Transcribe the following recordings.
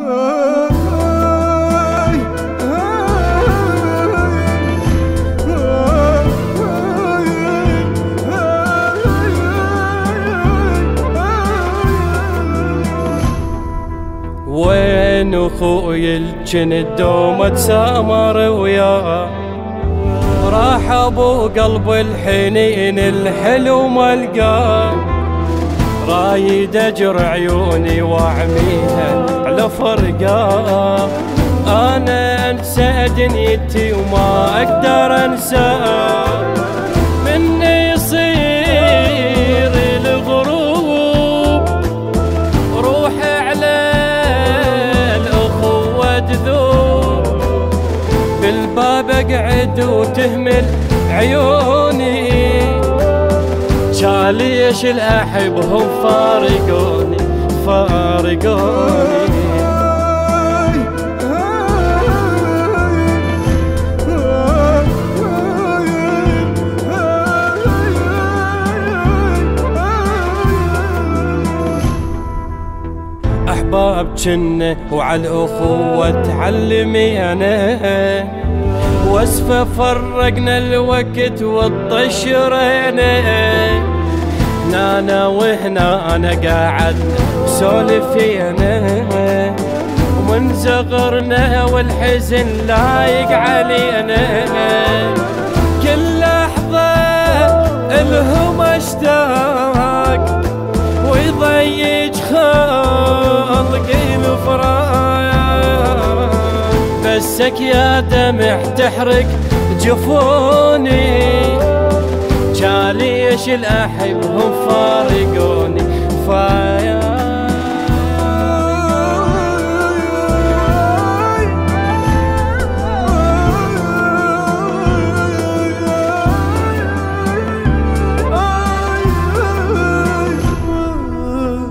وين اخوي الجند دومة تسامر وياه، راح ابو قلبي الحنين الحلو ما القاه، رايد اجر عيوني واعميها على فرقاه، انا انسى دنيتي وما اقدر انساها، مني يصير الغروب روحي على الاخوة تذوب، بالباب اقعد وتهمل عيوني ليش الأحبهم فارقوني فارقوني. أحباب جنة وعلى الأخوة تعلمي أنا، وصفة فرقنا الوقت والطش رينا، هنا وهنا أنا قاعد سولف أنا، ومن زغرنا والحزن لايق علينا، كل لحظة الهم اشتاق ويضيق خلقي الفراق، بسك يا دمع تحرق جفوني ليش الأحبهم فارقوني فيا.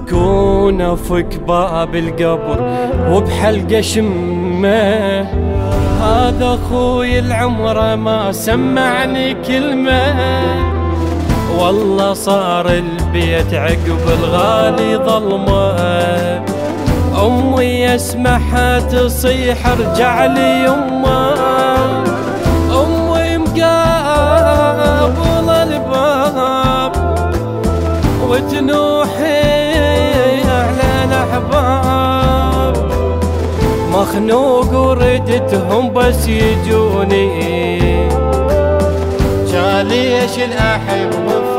كون أفك باب القبر وبحلقة شمه، هذا أخوي العمر ما سمعني كلمة، والله صار البيت عقب الغالي ظلمة، أمي اسمعها تصيح ارجع لي يما، أمي مقابلة الباب وتنوحي على الأحباب، مخنوق وردتهم بس يجوني ليش الأحبهم